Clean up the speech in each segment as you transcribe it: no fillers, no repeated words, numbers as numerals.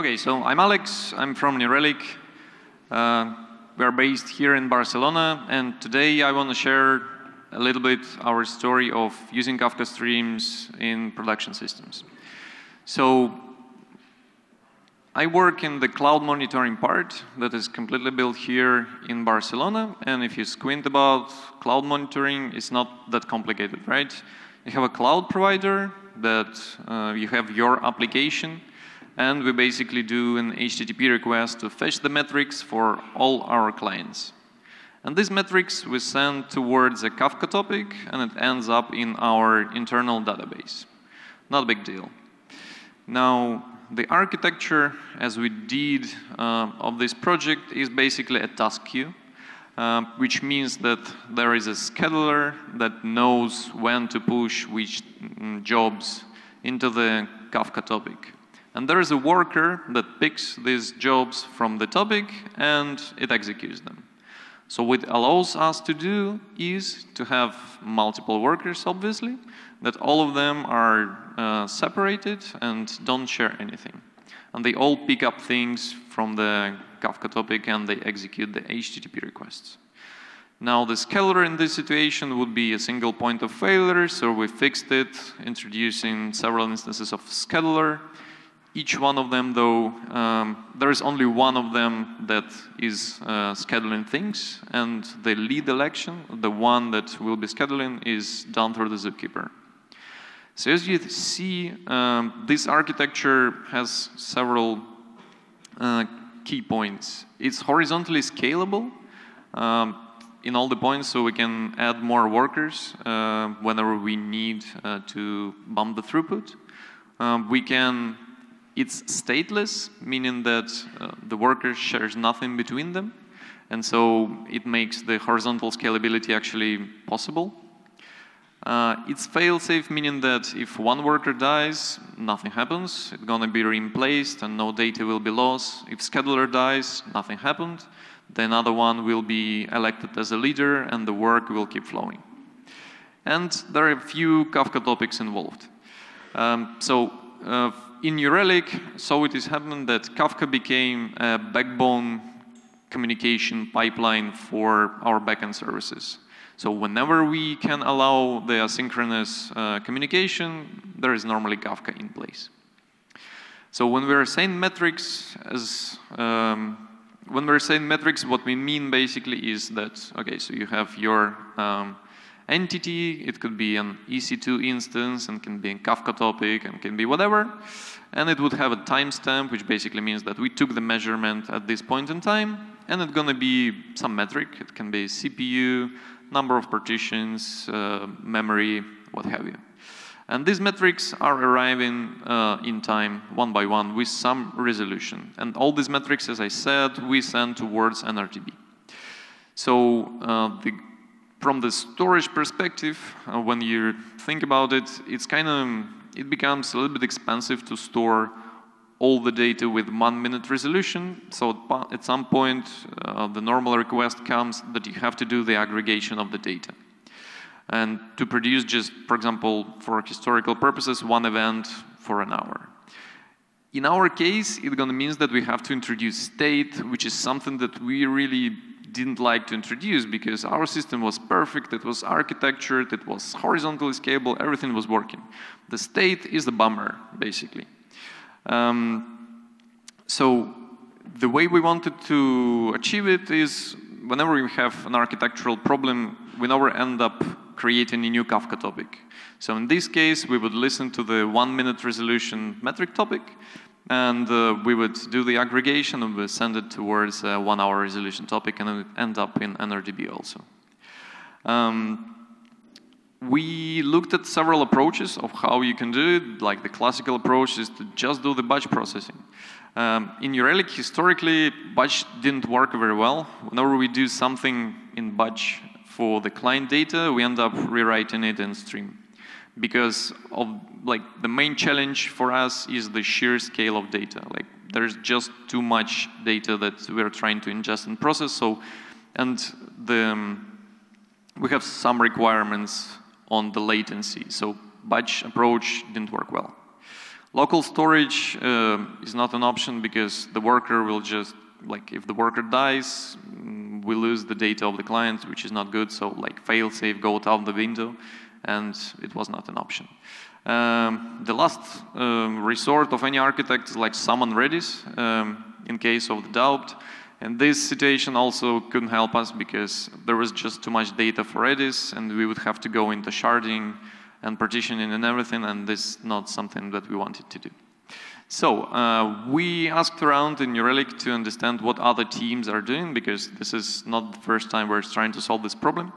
Okay, so I'm Alex. I'm from New Relic. We are based here in Barcelona, and today I want to share a little bit our story of using Kafka Streams in production systems. So I work in the cloud monitoring part that is completely built here in Barcelona. And if you squint about cloud monitoring, it's not that complicated, right? You have a cloud provider that you have your application, and we basically do an HTTP request to fetch the metrics for all our clients. And these metrics we send towards a Kafka topic, and it ends up in our internal database. Not a big deal. Now, the architecture, as we did of this project, is basically a task queue, which means that there is a scheduler that knows when to push which jobs into the Kafka topic. And there is a worker that picks these jobs from the topic, and it executes them. So what it allows us to do is to have multiple workers, obviously, that all of them are separated and don't share anything. And they all pick up things from the Kafka topic and they execute the HTTP requests. Now, the scheduler in this situation would be a single point of failure, so we fixed it, introducing several instances of scheduler. Each one of them, though, there is only one of them that is scheduling things, and the lead election, the one that will be scheduling, is done through the zookeeper. So as you see, this architecture has several key points. It's horizontally scalable in all the points, so we can add more workers whenever we need to bump the throughput. It's stateless, meaning that the worker shares nothing between them, and so it makes the horizontal scalability actually possible. It's fail-safe, meaning that if one worker dies, nothing happens. It's going to be replaced, and no data will be lost. If scheduler dies, nothing happened. The another one will be elected as a leader, and the work will keep flowing. And there are a few Kafka topics involved. In New Relic, so it is happening that Kafka became a backbone communication pipeline for our backend services. So whenever we can allow the asynchronous communication, there is normally Kafka in place. So when we are saying metrics, what we mean basically is that, okay, so you have your entity, it could be an EC2 instance, and can be a Kafka topic, and can be whatever. And it would have a timestamp, which basically means that we took the measurement at this point in time, and it's going to be some metric. It can be CPU, number of partitions, memory, what have you. And these metrics are arriving in time, one by one, with some resolution. And all these metrics, as I said, we send towards NRTB. So from the storage perspective, when you think about it, it becomes a little bit expensive to store all the data with 1-minute resolution. So at some point, the normal request comes that you have to do the aggregation of the data. And to produce just, for example, for historical purposes, one event for an hour. In our case, it gonna means that we have to introduce state, which is something that we really didn't like to introduce because our system was perfect, it was architectured, it was horizontally scalable, everything was working. The state is the bummer, basically. So the way we wanted to achieve it is whenever we have an architectural problem, we never end up creating a new Kafka topic. So in this case, we would listen to the 1-minute resolution metric topic, and we would do the aggregation and we send it towards a 1-hour resolution topic, and it would end up in NRDB also. We looked at several approaches of how you can do it. Like the classical approach is to just do the batch processing. In New Relic, historically, batch didn't work very well. Whenever we do something in batch for the client data, we end up rewriting it in stream, because of the main challenge for us is the sheer scale of data. There's just too much data that we're trying to ingest and process. We have some requirements on the latency. So batch approach didn't work well. Local storage is not an option because the worker will just, like, if the worker dies, we lose the data of the client, which is not good. So, like, fail safe, go out the window, and it was not an option. The last resort of any architect is like summon Redis in case of the doubt. And this situation also couldn't help us because there was just too much data for Redis, and we would have to go into sharding and partitioning and everything, and this is not something that we wanted to do. So we asked around in New Relic to understand what other teams are doing, because this is not the first time we're trying to solve this problem.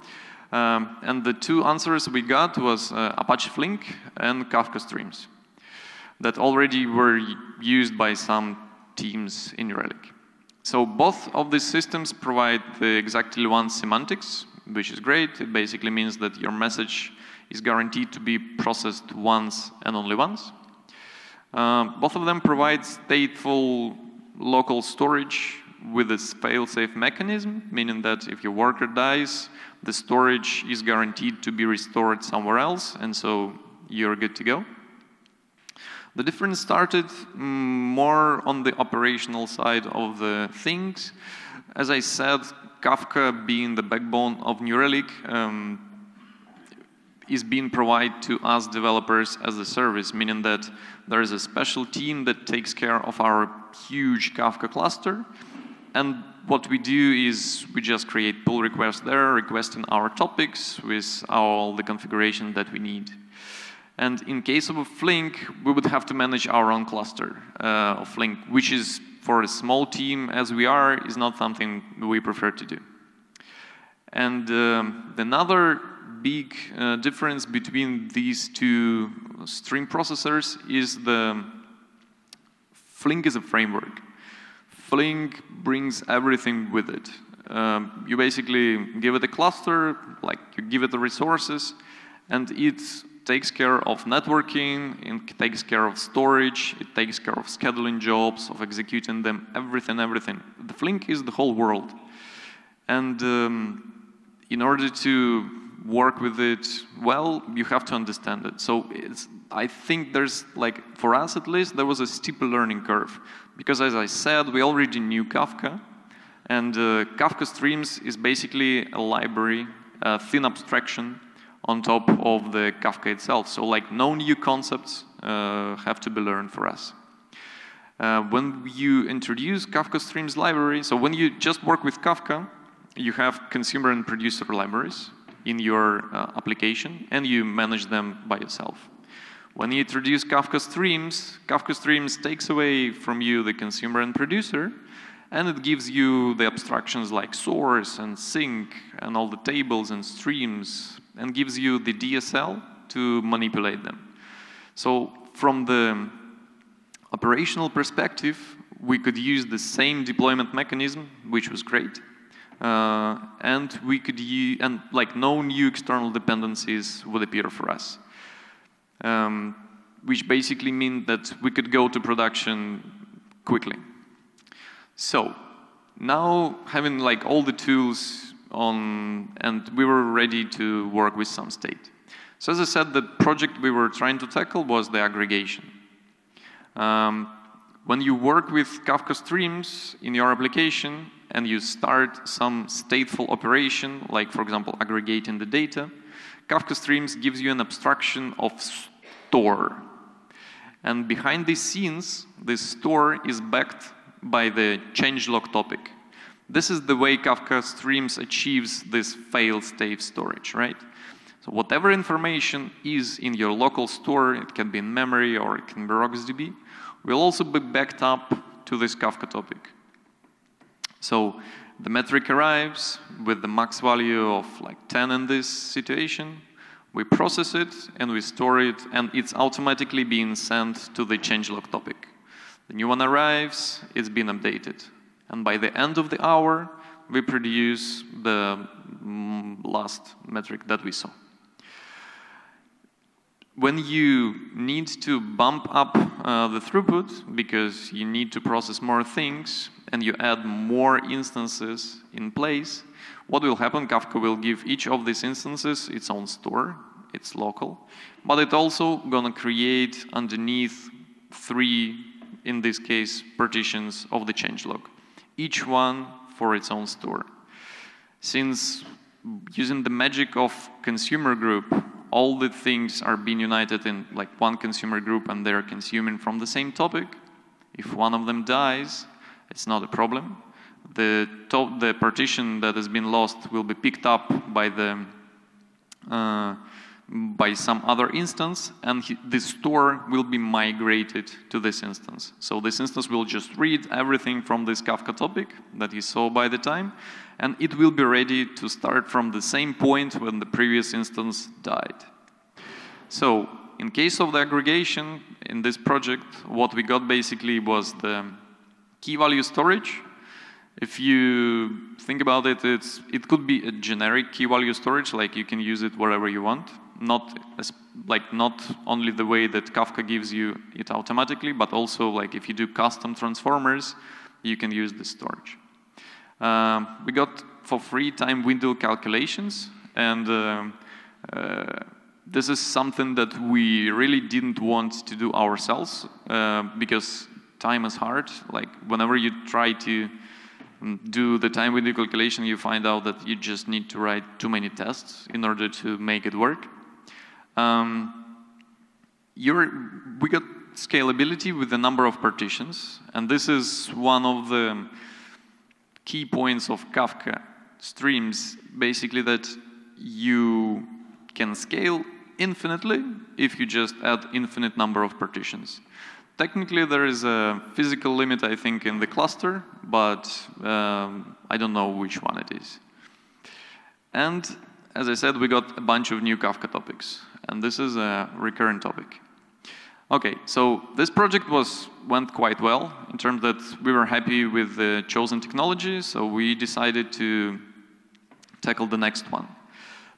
And the two answers we got was Apache Flink and Kafka Streams that already were used by some teams in New Relic. So both of these systems provide the exactly one semantics, which is great. It basically means that your message is guaranteed to be processed once and only once. Both of them provide stateful local storage with a fail-safe mechanism, meaning that if your worker dies, the storage is guaranteed to be restored somewhere else, and so you're good to go. The difference started more on the operational side of the things. As I said, Kafka being the backbone of New Relic is being provided to us developers as a service, meaning that there is a special team that takes care of our huge Kafka cluster. And what we do is we just create pull requests there, requesting our topics with all the configuration that we need. And in case of a Flink, we would have to manage our own cluster of Flink, which is, for a small team as we are, is not something we prefer to do. And another big difference between these two stream processors is the Flink is a framework. Flink brings everything with it. You basically give it a cluster, like you give it the resources, and it's takes care of networking, it takes care of storage, it takes care of scheduling jobs, of executing them, everything. The Flink is the whole world. And in order to work with it well, you have to understand it. So it's, I think there's, like, for us at least, there was a steep learning curve. Because as I said, we already knew Kafka. And Kafka Streams is basically a library, a thin abstraction on top of the Kafka itself. So, like, no new concepts have to be learned for us. When you introduce Kafka Streams library, so when you just work with Kafka, you have consumer and producer libraries in your application, and you manage them by yourself. When you introduce Kafka Streams takes away from you the consumer and producer, and it gives you the abstractions like source and sync and all the tables and streams, and gives you the DSL to manipulate them. So from the operational perspective, we could use the same deployment mechanism, which was great, and we could use, and like no new external dependencies would appear for us, which basically means that we could go to production quickly. So now having like all the tools on, and we were ready to work with some state. So as I said, the project we were trying to tackle was the aggregation. When you work with Kafka Streams in your application and you start some stateful operation, like for example aggregating the data, Kafka Streams gives you an abstraction of store. And behind the scenes, this store is backed by the changelog topic. This is the way Kafka Streams achieves this fail-safe storage, right? So whatever information is in your local store, it can be in memory or it can be RocksDB, will also be backed up to this Kafka topic. So the metric arrives with the max value of like 10 in this situation. We process it and we store it, and it's automatically being sent to the changelog topic. The new one arrives, it's been updated. And by the end of the hour, we produce the last metric that we saw. When you need to bump up the throughput, because you need to process more things, and you add more instances in place, what will happen? Kafka will give each of these instances its own store, it's local, but it's also gonna create underneath three, in this case, partitions of the changelog, each one for its own store. Since using the magic of consumer group, all the things are being united in like one consumer group and they're consuming from the same topic. If one of them dies, it's not a problem. The partition that has been lost will be picked up by the by some other instance, and the store will be migrated to this instance. So this instance will just read everything from this Kafka topic that you saw by the time, and it will be ready to start from the same point when the previous instance died. So in case of the aggregation in this project, what we got basically was the key value storage. If you think about it, it could be a generic key value storage, like you can use it wherever you want. Not only the way that Kafka gives you it automatically, but also like if you do custom transformers, you can use the storage. We got for free time window calculations, and this is something that we really didn't want to do ourselves because time is hard. Like whenever you try to do the time window calculation, you find out that you just need to write too many tests in order to make it work. We got scalability with the number of partitions, and this is one of the key points of Kafka Streams, basically that you can scale infinitely if you just add infinite number of partitions. Technically, there is a physical limit, I think, in the cluster, but I don't know which one it is. And as I said, we got a bunch of new Kafka topics, and this is a recurrent topic. Okay, so this project went quite well in terms that we were happy with the chosen technology, so we decided to tackle the next one.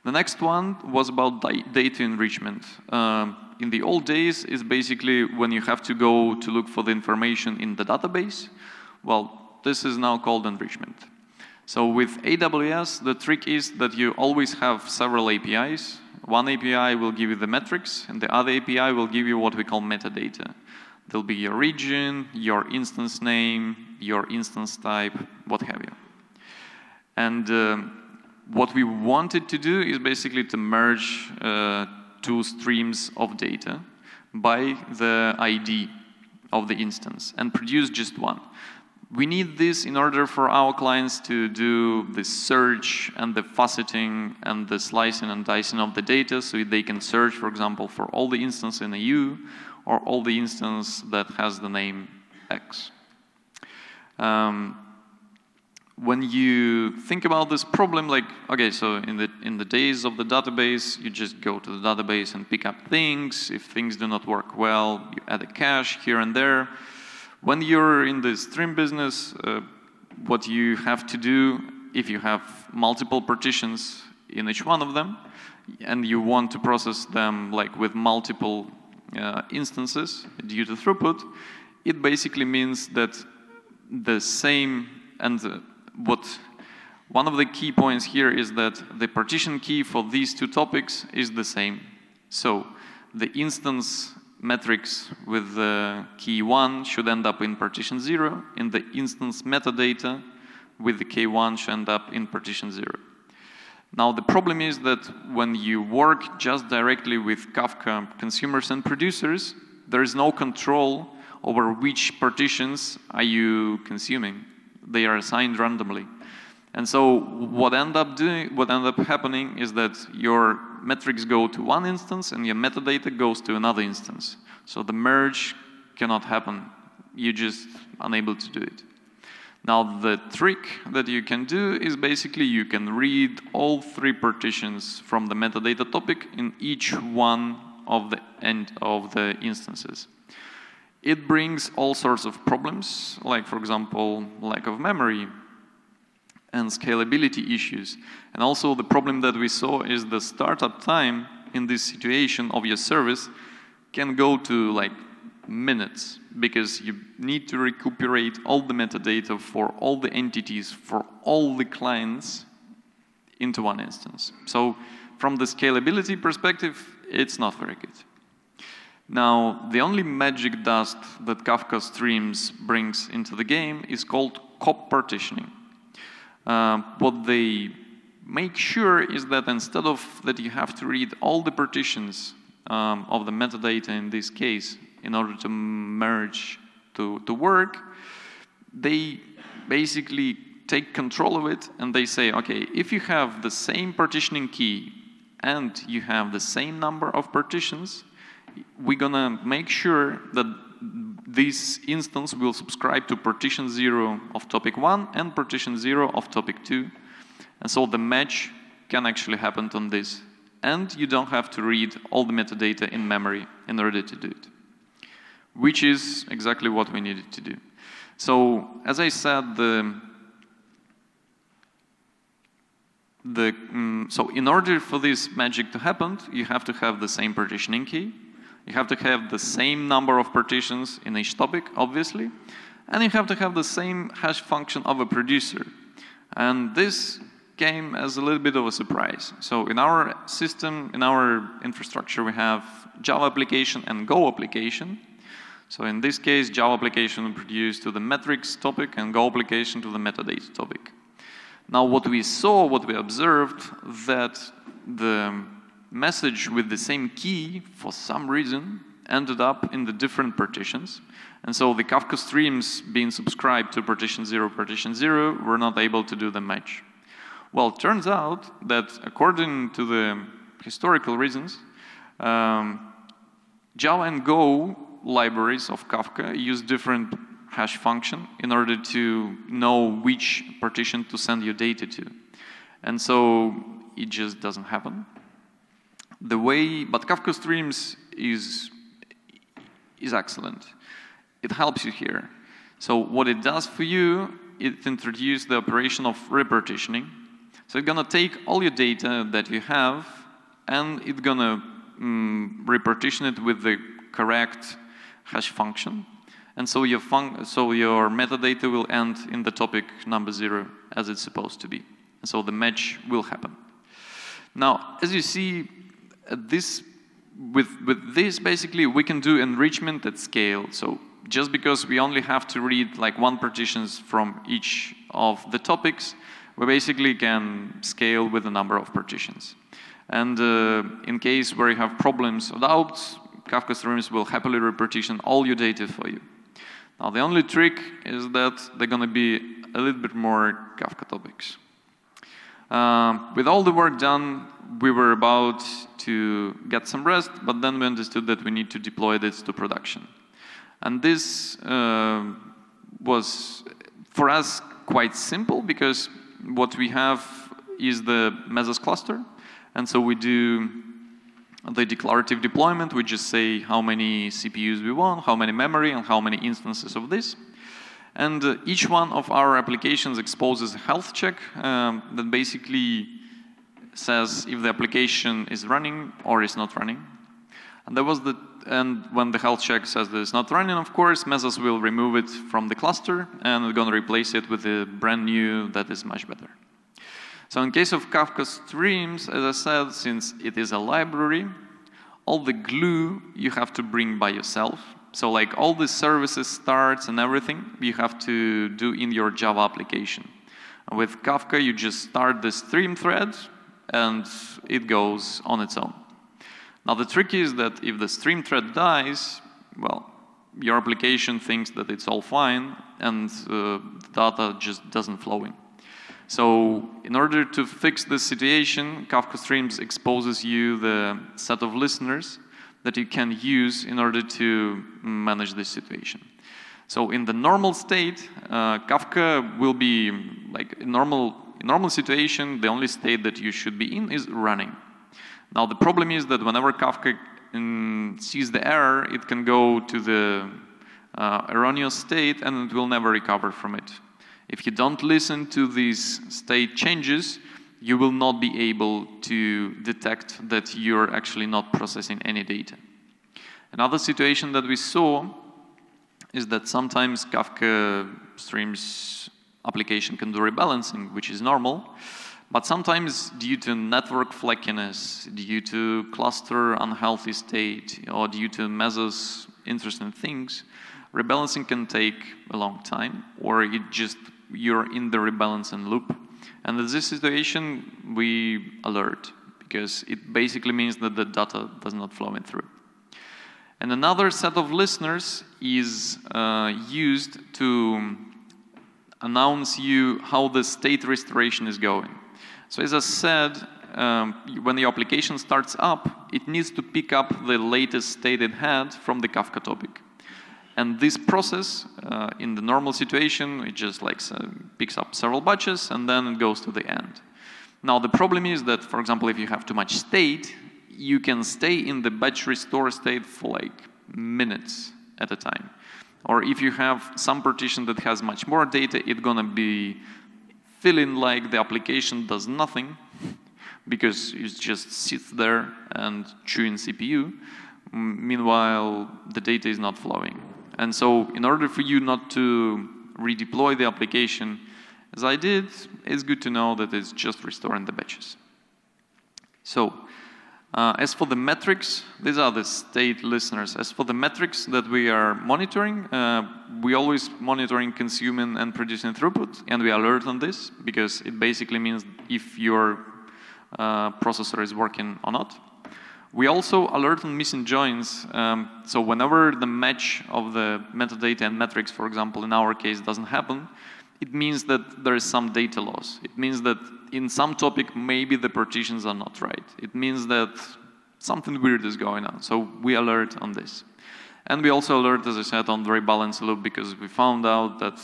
The next one was about data enrichment. In the old days, it's basically when you have to go to look for the information in the database. Well, this is now called enrichment. So with AWS, the trick is that you always have several APIs. One API will give you the metrics, and the other API will give you what we call metadata. There'll be your region, your instance name, your instance type, what have you. And what we wanted to do is basically to merge two streams of data by the ID of the instance and produce just one. We need this in order for our clients to do the search and the faceting and the slicing and dicing of the data so they can search, for example, for all the instance in a U or all the instance that has the name X. When you think about this problem, like, okay, so in the days of the database, you just go to the database and pick up things. If things do not work well, you add a cache here and there. When you're in the stream business, what you have to do, if you have multiple partitions in each one of them, and you want to process them like with multiple instances due to throughput, it basically means that the same, and one of the key points here is that the partition key for these two topics is the same. So the instance metrics with the key 1 should end up in partition 0, and the instance metadata with the K1 should end up in partition 0. Now the problem is that when you work just directly with Kafka consumers and producers, there is no control over which partitions are you consuming. They are assigned randomly. And so what ends up happening is that your metrics go to one instance and your metadata goes to another instance. So the merge cannot happen. You're just unable to do it. Now the trick that you can do is basically you can read all three partitions from the metadata topic in each one of the end of the instances. It brings all sorts of problems, like, for example, lack of memory and scalability issues. And also the problem that we saw is the startup time in this situation of your service can go to like minutes, because you need to recuperate all the metadata for all the entities, for all the clients into one instance. So from the scalability perspective, it's not very good. Now, the only magic dust that Kafka Streams brings into the game is called COP partitioning. What they make sure is that instead of that you have to read all the partitions of the metadata in this case in order to merge to work, they basically take control of it and they say, okay, if you have the same partitioning key and you have the same number of partitions, we're gonna make sure that this instance will subscribe to partition 0 of topic 1 and partition 0 of topic 2. And so the match can actually happen on this. And you don't have to read all the metadata in memory in order to do it, which is exactly what we needed to do. So, as I said, so in order for this magic to happen, you have to have the same partitioning key. You have to have the same number of partitions in each topic, obviously. And you have to have the same hash function of a producer. And this came as a little bit of a surprise. So in our system, in our infrastructure, we have Java application and Go application. So in this case, Java application produced to the metrics topic and Go application to the metadata topic. Now what we saw, what we observed, that the message with the same key, for some reason, ended up in the different partitions. And so the Kafka streams being subscribed to partition 0, were not able to do the match. Well, it turns out that according to the historical reasons, Java and Go libraries of Kafka use different hash function in order to know which partition to send your data to. And so it just doesn't happen. The way, but Kafka Streams is excellent. It helps you here. So what it does for you, it introduces the operation of repartitioning. So it's gonna take all your data that you have, and it's gonna repartition it with the correct hash function, and so your metadata will end in the topic number 0 as it's supposed to be. And so the match will happen. Now, as you see, with this, basically, we can do enrichment at scale. So just because we only have to read like one partitions from each of the topics, we basically can scale with the number of partitions. And in case where you have problems or doubts, Kafka Streams will happily repartition all your data for you. Now, the only trick is that they're going to be a little bit more Kafka topics. With all the work done, we were about to get some rest, but then we understood that we need to deploy this to production. And this was, for us, quite simple, because what we have is the Mesos cluster. And so we do the declarative deployment. We just say how many CPUs we want, how many memory, and how many instances of this. And each one of our applications exposes a health check that basically says if the application is running or is not running. And when the health check says that it's not running, of course, Mesos will remove it from the cluster, and we're going to replace it with a brand new that is much better. So in case of Kafka Streams, as I said, since it is a library, all the glue you have to bring by yourself. So like all the services, starts, and everything, you have to do in your Java application. And with Kafka, you just start the stream thread, and it goes on its own. Now, the trick is that if the stream thread dies, well, your application thinks that it's all fine, and data just doesn't flow in. So in order to fix this situation, Kafka Streams exposes you the set of listeners that you can use in order to manage this situation. So in the normal state, Kafka will be like in normal situation, the only state that you should be in is running. Now the problem is that whenever Kafka sees the error, it can go to the erroneous state and it will never recover from it. If you don't listen to these state changes, you will not be able to detect that you're actually not processing any data. Another situation that we saw is that sometimes Kafka Streams application can do rebalancing, which is normal. But sometimes due to network flakiness, due to cluster unhealthy state, or due to Mesos interesting things, rebalancing can take a long time, or it just, you're in the rebalancing loop. And in this situation, we alert, because it basically means that the data does not flow in through. And another set of listeners is used to announce you how the state restoration is going. So as I said, when your application starts up, it needs to pick up the latest state it had from the Kafka topic. And this process, in the normal situation, it just like picks up several batches and then it goes to the end. Now the problem is that, for example, if you have too much state, you can stay in the batch restore state for like minutes at a time. Or if you have some partition that has much more data, it's gonna be feeling like the application does nothing because it just sits there and chewing CPU. Meanwhile, the data is not flowing. And so in order for you not to redeploy the application as I did, it's good to know that it's just restoring the batches. So as for the metrics, these are the state listeners. As for the metrics that we are monitoring, we always monitoring consuming and producing throughput, and we alert on this because it basically means if your processor is working or not. We also alert on missing joins. So whenever the match of the metadata and metrics, for example, in our case, doesn't happen, it means that there is some data loss. It means that in some topic, maybe the partitions are not right. It means that something weird is going on. So we alert on this. And we also alert, as I said, on the rebalance loop because we found out that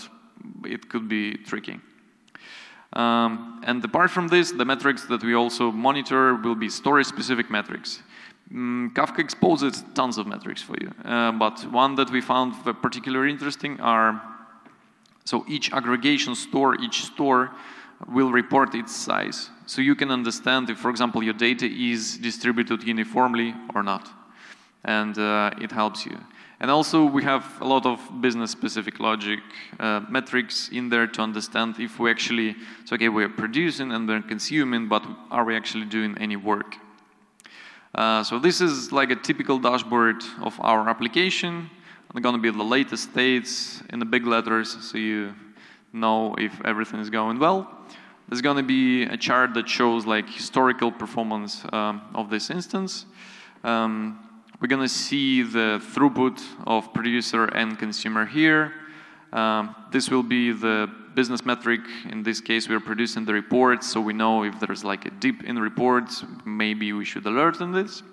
it could be tricky. And apart from this, the metrics that we also monitor will be storage-specific metrics. Kafka exposes tons of metrics for you, but one that we found particularly interesting are, so each aggregation store, each store will report its size. So you can understand if, for example, your data is distributed uniformly or not, and it helps you. And also, we have a lot of business-specific logic metrics in there to understand if we actually, so okay, we're producing and we're consuming, but are we actually doing any work? So this is like a typical dashboard of our application. They're gonna be the latest states in the big letters, so you know if everything is going well. There's gonna be a chart that shows like historical performance of this instance. We're gonna see the throughput of producer and consumer here. This will be the business metric. In this case, we're producing the reports, so we know if there's like a dip in reports, maybe we should alert on this.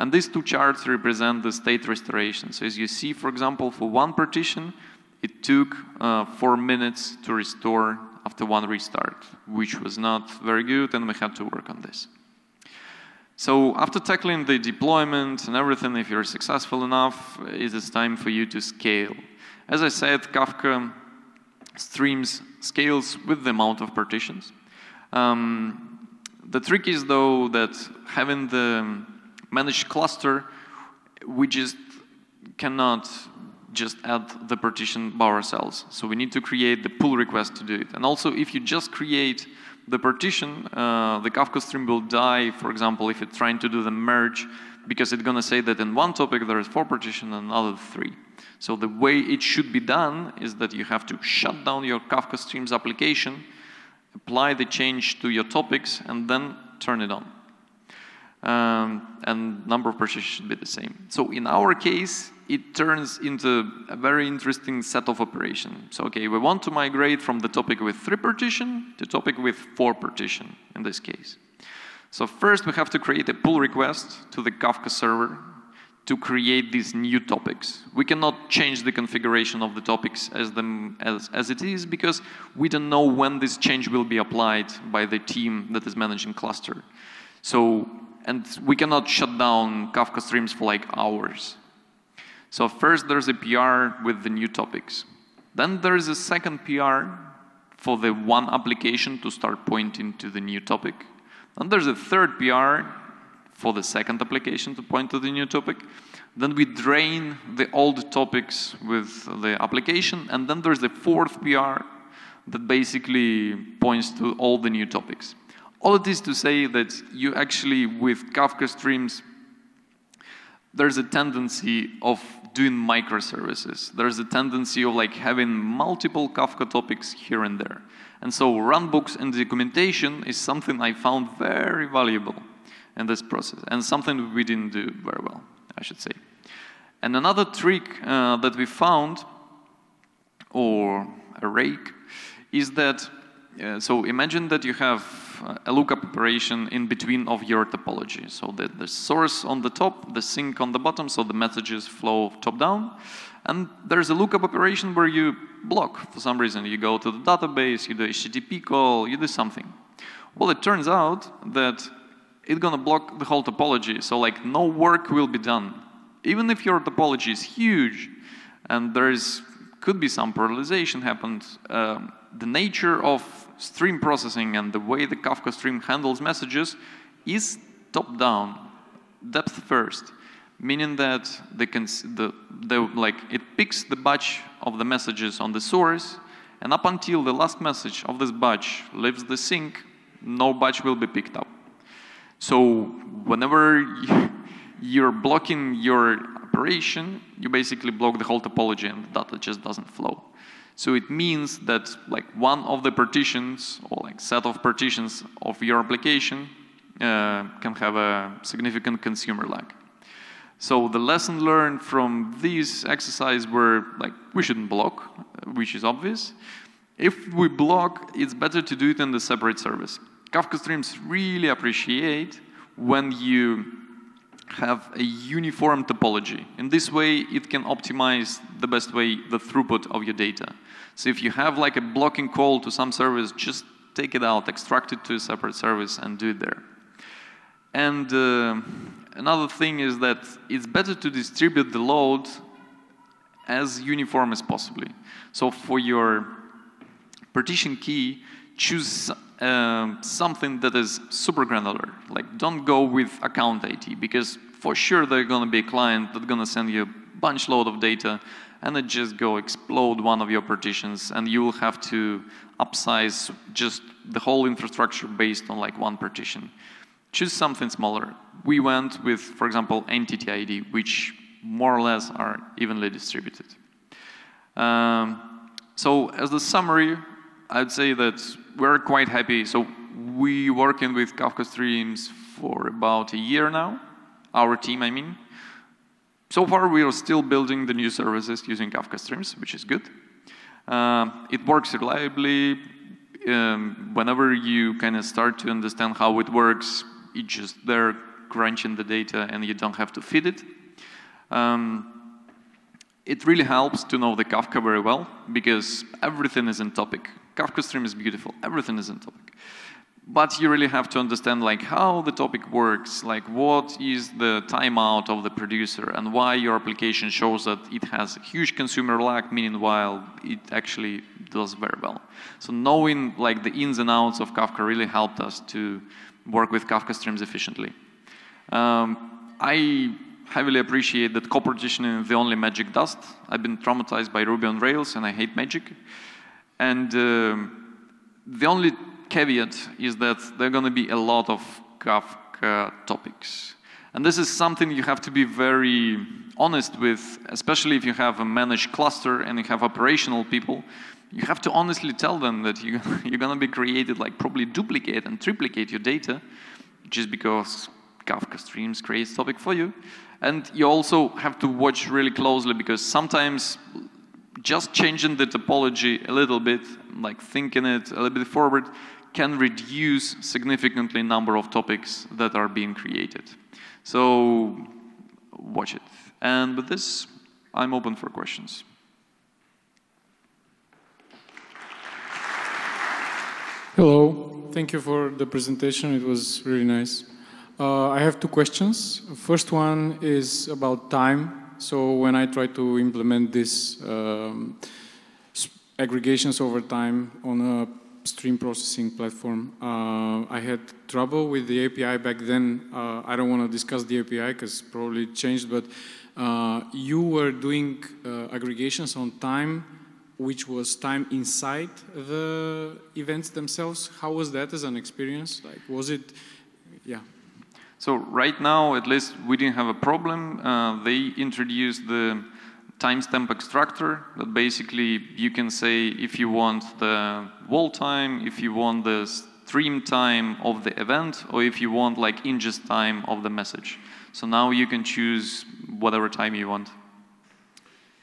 And these two charts represent the state restoration. So as you see, for example, for one partition, it took 4 minutes to restore after one restart, which was not very good, and we had to work on this. So after tackling the deployment and everything, if you're successful enough, it is time for you to scale. As I said, Kafka Streams scales with the amount of partitions. The trick is, though, that having the managed cluster, we just cannot just add the partition by ourselves. So we need to create the pull request to do it. And also, if you just create the partition, the Kafka stream will die, for example, if it's trying to do the merge, because it's gonna say that in one topic there is 4 partitions and another 3. So the way it should be done is that you have to shut down your Kafka Streams application, apply the change to your topics, and then turn it on. And number of partitions should be the same. So in our case, it turns into a very interesting set of operations. So okay, we want to migrate from the topic with 3 partitions to topic with 4 partitions in this case. So first we have to create a pull request to the Kafka server to create these new topics. We cannot change the configuration of the topics as it is because we don't know when this change will be applied by the team that is managing cluster. So, and we cannot shut down Kafka Streams for like hours. So first there's a PR with the new topics. Then there is a second PR for the one application to start pointing to the new topic. Then there's a third PR for the second application to point to the new topic. Then we drain the old topics with the application. And then there's the fourth PR that basically points to all the new topics. All it is to say that you actually, with Kafka Streams, there's a tendency of doing microservices. There's a tendency of like having multiple Kafka topics here and there. And so runbooks and documentation is something I found very valuable in this process, and something we didn't do very well, I should say. And another trick that we found, or a rake, is that, so imagine that you have a lookup operation in between of your topology. So that the source on the top, the sink on the bottom, so the messages flow top down. And there's a lookup operation where you block for some reason. You go to the database, you do HTTP call, you do something. Well, it turns out that it's gonna block the whole topology. So like no work will be done. Even if your topology is huge and there is, could be some parallelization happened, the nature of stream processing and the way the Kafka stream handles messages is top-down, depth-first, meaning that they can, it picks the batch of the messages on the source, and up until the last message of this batch leaves the sink, no batch will be picked up. So whenever you're blocking your operation, you basically block the whole topology and the data just doesn't flow. So it means that like one of the partitions or like set of partitions of your application can have a significant consumer lag. So the lesson learned from this exercise were like we shouldn't block, which is obvious. If we block, it's better to do it in the separate service. Kafka Streams really appreciate when you have a uniform topology. In this way, it can optimize the best way the throughput of your data. So if you have like a blocking call to some service, just take it out, extract it to a separate service and do it there. And another thing is that it's better to distribute the load as uniform as possible. So for your partition key, choose something that is super granular. Like, don't go with account IT, because for sure there are going to be a client that's going to send you a bunch load of data, and it just go explode one of your partitions, and you will have to upsize just the whole infrastructure based on like one partition. Choose something smaller. We went with, for example, entity ID, which more or less are evenly distributed. So as the summary, I'd say that we're quite happy. So we working with Kafka Streams for about a year now, our team, I mean. So far, we are still building the new services using Kafka Streams, which is good. It works reliably. Whenever you kind of start to understand how it works, it's just there crunching the data, and you don't have to feed it. It really helps to know the Kafka very well, because everything is in topic. Kafka Stream is beautiful, everything is in topic. But you really have to understand like how the topic works, like what is the timeout of the producer and why your application shows that it has a huge consumer lag, meanwhile it actually does very well. So knowing like the ins and outs of Kafka really helped us to work with Kafka Streams efficiently. I heavily appreciate that co-partitioning is the only magic dust. I've been traumatized by Ruby on Rails and I hate magic. And the only caveat is that there are going to be a lot of Kafka topics. And this is something you have to be very honest with, especially if you have a managed cluster and you have operational people. You have to honestly tell them that you're going to be created, like probably duplicate and triplicate your data just because Kafka Streams creates topic for you. And you also have to watch really closely because sometimes just changing the topology a little bit, like thinking it a little bit forward, can reduce significantly number of topics that are being created. So watch it. And with this, I'm open for questions. Hello. Thank you for the presentation. It was really nice. I have two questions. First one is about time. So when I try to implement these aggregations over time on a stream processing platform, I had trouble with the API back then. I don't want to discuss the API because probably it changed, but you were doing aggregations on time which was time inside the events themselves. How was that as an experience? Like, was it, yeah. So right now, at least, we didn't have a problem. They introduced the timestamp extractor that basically you can say if you want the wall time, if you want the stream time of the event, or if you want like ingest time of the message. So now you can choose whatever time you want.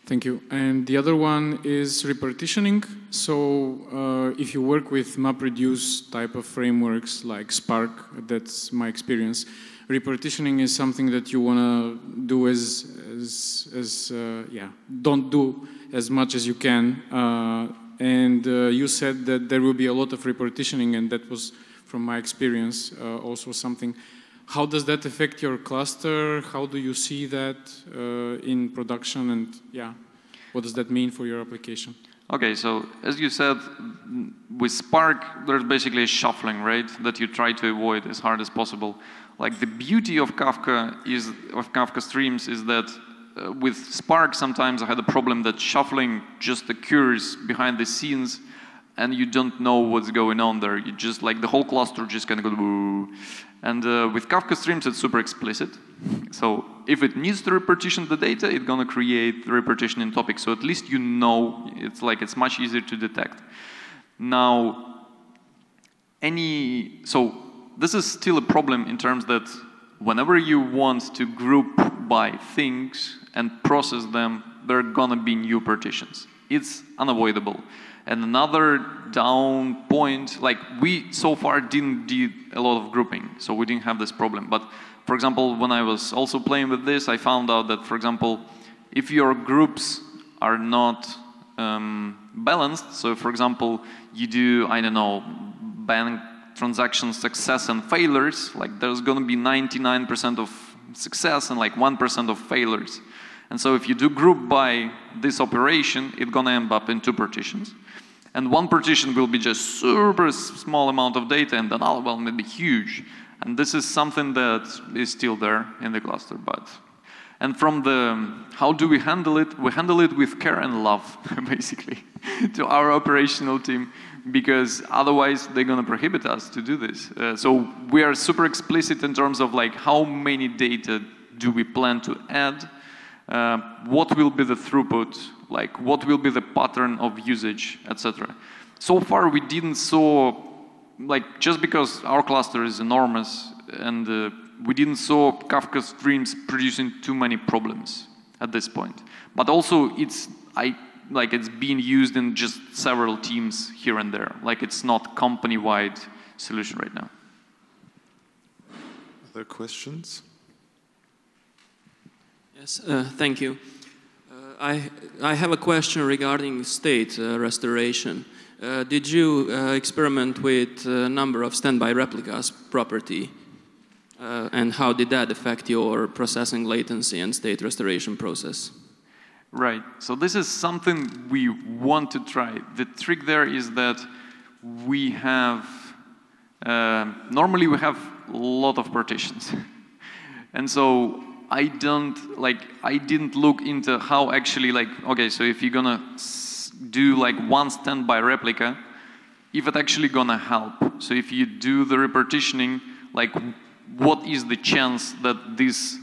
Thank you. And the other one is repartitioning. So if you work with MapReduce type of frameworks like Spark, that's my experience. Repartitioning is something that you want to do as don't do as much as you can. And you said that there will be a lot of repartitioning, and that was, from my experience, also something. How does that affect your cluster? How do you see that in production? And yeah, what does that mean for your application? Okay, so as you said, with Spark, there's basically a shuffling, right? That you try to avoid as hard as possible. Like the beauty of Kafka Streams is that with Spark, sometimes I had a problem that shuffling just occurs behind the scenes and you don't know what's going on there. You just, like, the whole cluster just kind of goes woo. And with Kafka Streams, it's super explicit. So if it needs to repartition the data, it's going to create the repartitioning topic. So at least you know, it's like it's much easier to detect. Now, so this is still a problem in terms that whenever you want to group by things and process them, there are going to be new partitions. It's unavoidable. And another down point, like we so far didn't do a lot of grouping, so we didn't have this problem. But for example, when I was also playing with this, I found out that, for example, if your groups are not balanced, so for example, you do, I don't know, bank transaction success and failures, like there's going to be 99% of success and like 1% of failures. And so if you do group by this operation, it's going to end up in two partitions. And one partition will be just super small amount of data, and another one will be huge. And this is something that is still there in the cluster. And from the how do we handle it? We handle it with care and love, basically, to our operational team, because otherwise they're going to prohibit us to do this. So we are super explicit in terms of like how many data do we plan to add. What will be the throughput, like what will be the pattern of usage, etc. So far we didn't saw, like just because our cluster is enormous and we didn't saw Kafka Streams producing too many problems at this point. But also it's being used in just several teams here and there. Like it's not company-wide solution right now. Other questions? Yes, thank you. I have a question regarding state restoration. Did you experiment with number of standby replicas property? And how did that affect your processing latency and state restoration process? Right. So this is something we want to try. The trick there is that we have... normally we have a lot of partitions. And so... I didn't look into how actually, like, okay, so if you're gonna do like one standby replica, if it actually gonna help. So if you do the repartitioning, like, what is the chance that this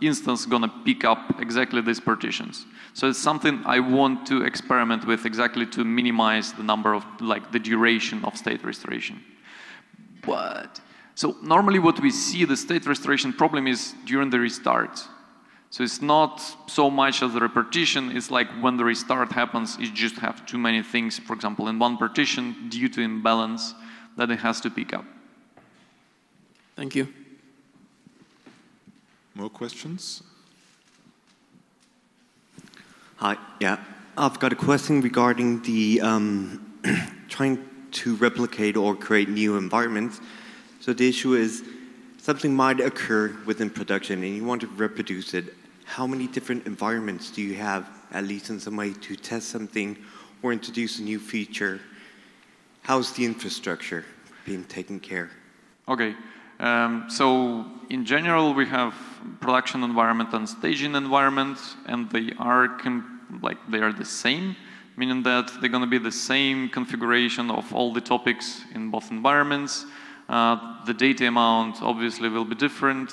instance gonna pick up exactly these partitions? So it's something I want to experiment with exactly to minimize the number of, like, the duration of state restoration. But... So normally what we see the state restoration problem is during the restart. So it's not so much as the repartition, it's like when the restart happens, it just have too many things, for example, in one partition due to imbalance that it has to pick up. Thank you. More questions? Hi, yeah. I've got a question regarding the trying to replicate or create new environments. So the issue is something might occur within production and you want to reproduce it. How many different environments do you have, at least in some way, to test something or introduce a new feature? How's the infrastructure being taken care? Okay. So in general, we have production environment and staging environment, and they are the same. meaning that they're going to be the same configuration of all the topics in both environments. The data amount obviously will be different.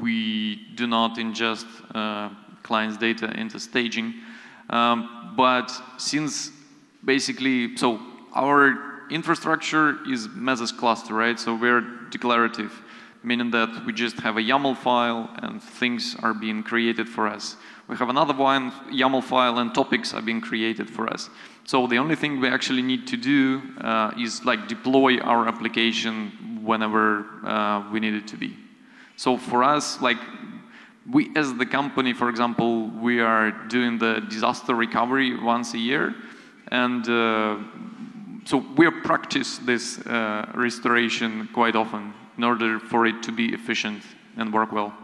We do not ingest clients' data into staging. But since basically, so our infrastructure is Mesos cluster, right? So we're declarative, meaning that we just have a YAML file and things are being created for us. We have another one, YAML file, and topics are being created for us. So the only thing we actually need to do is like deploy our application whenever we need it to be. So for us, like we as the company, for example, we are doing the disaster recovery once a year, and so we practice this restoration quite often in order for it to be efficient and work well.